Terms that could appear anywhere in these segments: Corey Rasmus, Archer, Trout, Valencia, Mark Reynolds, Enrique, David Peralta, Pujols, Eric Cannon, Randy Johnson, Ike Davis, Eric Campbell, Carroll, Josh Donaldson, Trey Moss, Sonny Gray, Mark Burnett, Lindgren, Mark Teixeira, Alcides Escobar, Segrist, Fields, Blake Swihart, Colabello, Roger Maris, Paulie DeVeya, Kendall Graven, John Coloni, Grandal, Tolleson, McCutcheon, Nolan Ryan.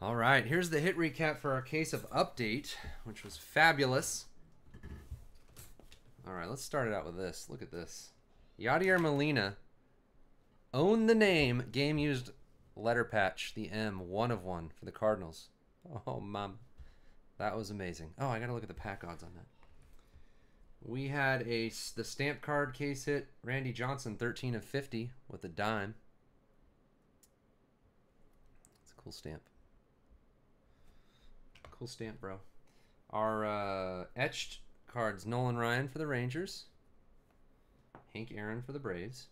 All right, here's the hit recap for our case of Update, which was fabulous. All right, let's start it out with this. Look at this. Yadier Molina, own the name, game used letter patch, the M, 1/1 for the Cardinals. Oh, mom. That was amazing. Oh, I got to look at the pack odds on that. We had the stamp card case hit, Randy Johnson, 13/50 with a dime. It's a cool stamp. Cool stamp, bro. Our etched cards, Nolan Ryan for the Rangers, Hank Aaron for the Braves,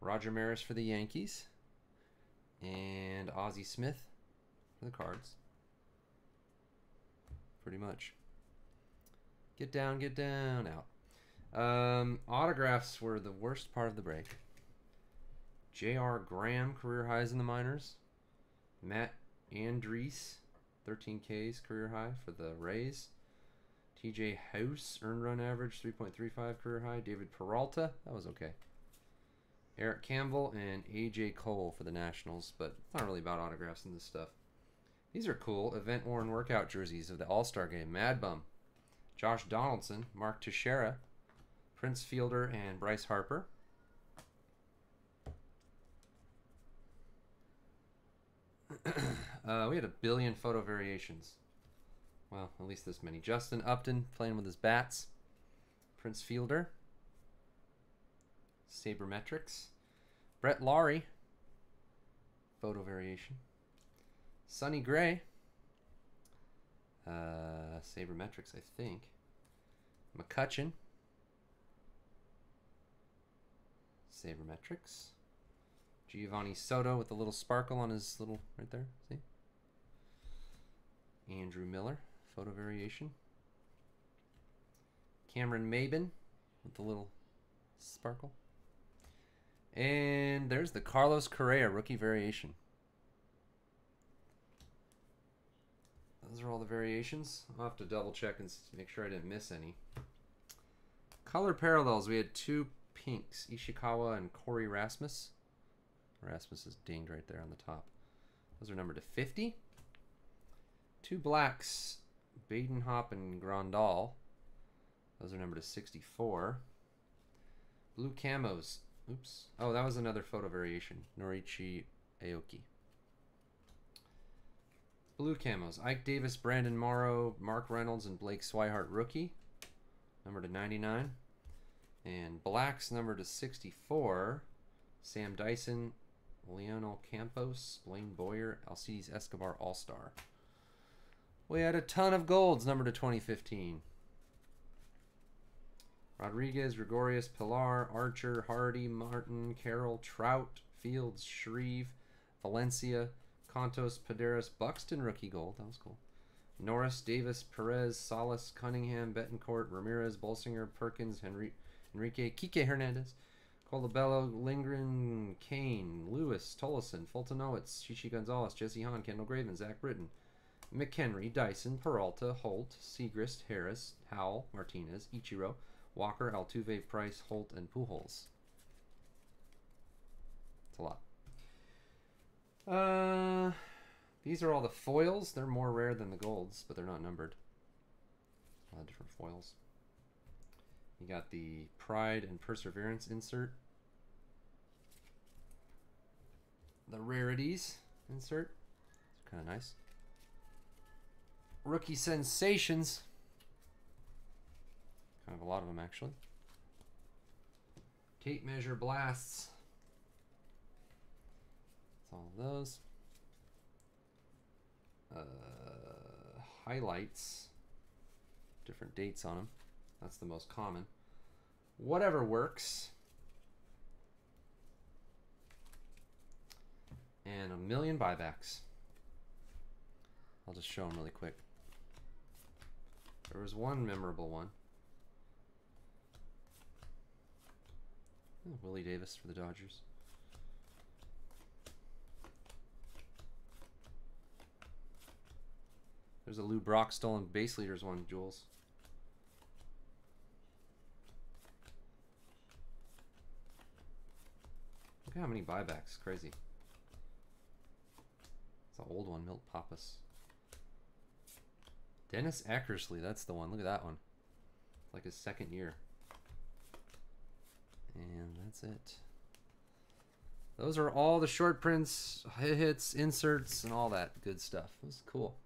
Roger Maris for the Yankees, and Ozzie Smith for the Cards. Pretty much. Get down, out. Autographs were the worst part of the break. J.R. Graham, career highs in the minors. Matt Andriese, 13 Ks, career high for the Rays. TJ House, earned run average, 3.35, career high. David Peralta, that was okay. Eric Campbell and AJ Cole for the Nationals, but it's not really about autographs and this stuff. These are cool. Event worn workout jerseys of the All-Star Game. Mad Bum, Josh Donaldson, Mark Teixeira, Prince Fielder, and Bryce Harper. We had a billion photo variations. Well, at least this many. Justin Upton playing with his bats. Prince Fielder. Sabermetrics. Brett Laurie. Photo variation. Sonny Gray. Sabermetrics, I think. McCutcheon. Sabermetrics. Giovanni Soto with a little sparkle on his little, right there, see? Andrew Miller, photo variation. Cameron Maybin with the little sparkle. And there's the Carlos Correa rookie variation. Those are all the variations. I'll have to double check and make sure I didn't miss any. Color parallels, we had two pinks, Ishikawa and Corey Rasmus. Rasmus is dinged right there on the top. Those are numbered to 50. Two blacks, Badenhop and Grandal. Those are numbered to 64. Blue camos. Oops. Oh, that was another photo variation. Norichi Aoki. Blue camos. Ike Davis, Brandon Morrow, Mark Reynolds, and Blake Swihart rookie. Numbered to 99. And blacks numbered to 64. Sam Dyson, Leonel Campos, Blaine Boyer, Alcides Escobar All-Star. We had a ton of golds numbered to 2015. Rodriguez, Gregorius, Pilar, Archer, Hardy, Martin, Carroll, Trout, Fields, Shreve, Valencia, Contos, Paderas, Buxton rookie gold. That was cool. Norris, Davis, Perez, Salas, Cunningham, Betancourt, Ramirez, Bolsinger, Perkins, Enrique, Kike Hernandez, Colabello, Lindgren, Kane, Lewis, Tolleson, Fultonowitz, Shishi Gonzalez, Jesse Hahn, Kendall Graven, Zach Britton, McHenry, Dyson, Peralta, Holt, Segrist, Harris, Howell, Martinez, Ichiro, Walker, Altuve, Price, Holt, and Pujols. It's a lot. These are all the foils. They're more rare than the golds, but they're not numbered. A lot of different foils. You got the Pride and Perseverance insert. The Rarities insert. It's kind of nice. Rookie Sensations. Kind of a lot of them, actually. Tape Measure Blasts. That's all of those. Highlights. Different dates on them. That's the most common. Whatever works. And a million buybacks. I'll just show them really quick. There was one memorable one. Oh, Willie Davis for the Dodgers. There's a Lou Brock stolen base leaders one, Jules. Look at how many buybacks. Crazy. It's It's an old one, Milt Pappas. Dennis Eckersley, that's the one. Look at that one. It's like his second year. And that's it. Those are all the short prints, hits, inserts, and all that good stuff. It was cool.